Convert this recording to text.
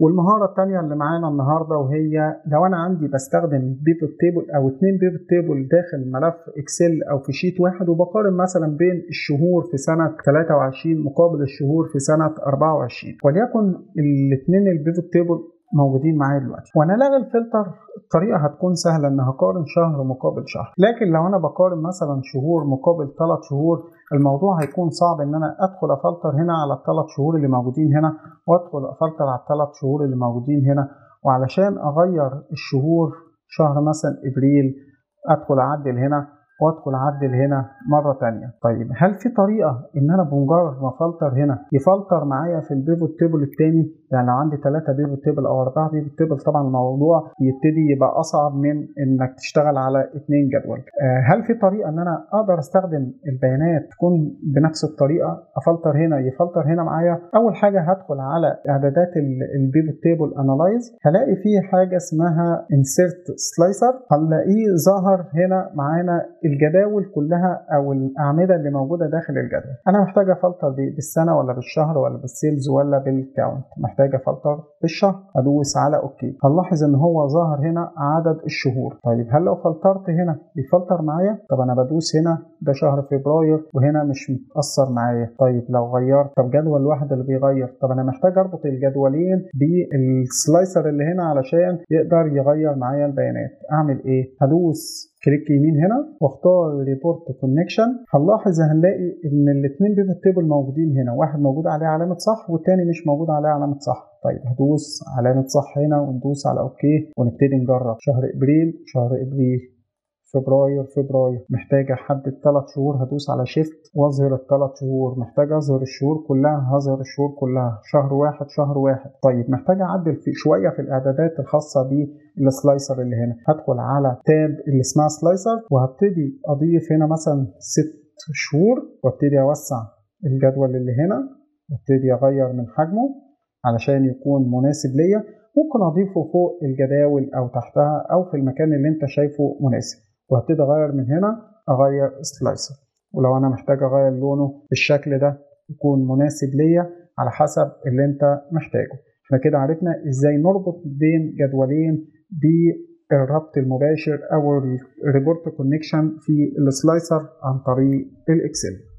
والمهارة التانية اللي معانا النهاردة وهي لو أنا عندي بستخدم بيفوت تيبل أو 2 بيفوت تيبل داخل ملف إكسل أو في شيت واحد، وبقارن مثلا بين الشهور في سنة 23 مقابل الشهور في سنة 24، وليكن الاتنين البيفوت تيبل موجودين معايا دلوقتي وأنا لغي الفلتر، الطريقة هتكون سهلة إن هقارن شهر مقابل شهر. لكن لو أنا بقارن مثلا شهور مقابل 3 شهور الموضوع هيكون صعب إن أنا أدخل أفلتر هنا على ال3 شهور اللي موجودين هنا وأدخل أفلتر على ال3 شهور اللي موجودين هنا، وعلشان أغير الشهور شهر مثلا إبريل أدخل أعدل هنا وأدخل أعدل هنا مرة تانية. طيب هل في طريقة إن أنا بمجرد ما أفلتر هنا يفلتر معايا في البيفوت تيبل التاني؟ يعني لو عندي 3 بيفوت تيبل أو 4 بيفوت تيبل طبعا الموضوع يبتدي يبقى أصعب من إنك تشتغل على 2 جدول. هل في طريقة إن أنا أقدر أستخدم البيانات تكون بنفس الطريقة، أفلتر هنا يفلتر هنا معايا؟ أول حاجة هدخل على إعدادات البيفوت تيبل أنالايز، هلاقي فيه حاجة اسمها إنسيرت سلايسر، هنلاقيه ظهر هنا معانا الجداول كلها او الاعمده اللي موجوده داخل الجدول. انا محتاجه افلتر بالسنه ولا بالشهر ولا بالسيلز ولا بالكاونت؟ محتاجه افلتر بالشهر، ادوس على اوكي. هنلاحظ ان هو ظهر هنا عدد الشهور. طيب هل لو فلترت هنا بيفلتر معايا؟ طب انا بدوس هنا ده شهر فبراير وهنا مش متاثر معايا. طيب لو غيرت، طب جدول واحد اللي بيغير، طب انا محتاج اربط الجدولين بالسلايسر اللي هنا علشان يقدر يغير معايا البيانات. اعمل ايه؟ هدوس كليك يمين هنا واختار ريبورت كونكشن. هنلاحظ هنلاقي ان الاثنين بيفوت تيبل موجودين هنا، واحد موجود عليه علامه صح والثاني مش موجود عليه علامه صح. طيب هدوس علامه صح هنا وندوس على اوكي ونبتدي نجرب شهر ابريل شهر ابريل، فبراير فبراير. محتاج احدد 3 شهور، هدوس على شيفت واظهر ال3 شهور. محتاج اظهر الشهور كلها، هظهر الشهور كلها. شهر واحد شهر واحد. طيب محتاج اعدل شويه في الاعدادات الخاصه بالسلايسر اللي هنا، هدخل على تاب اللي اسمها سلايسر وهبتدي اضيف هنا مثلا 6 شهور، وابتدي اوسع الجدول اللي هنا وابتدي اغير من حجمه علشان يكون مناسب ليا. ممكن اضيفه فوق الجداول او تحتها او في المكان اللي انت شايفه مناسب، وهبتدي اغير من هنا، اغير سلايسر. ولو انا محتاج اغير لونه بالشكل ده يكون مناسب ليا على حسب اللي انت محتاجه. احنا كده عرفنا ازاي نربط بين جدولين بالربط المباشر او الريبورت كونكشن في السلايسر عن طريق الاكسل.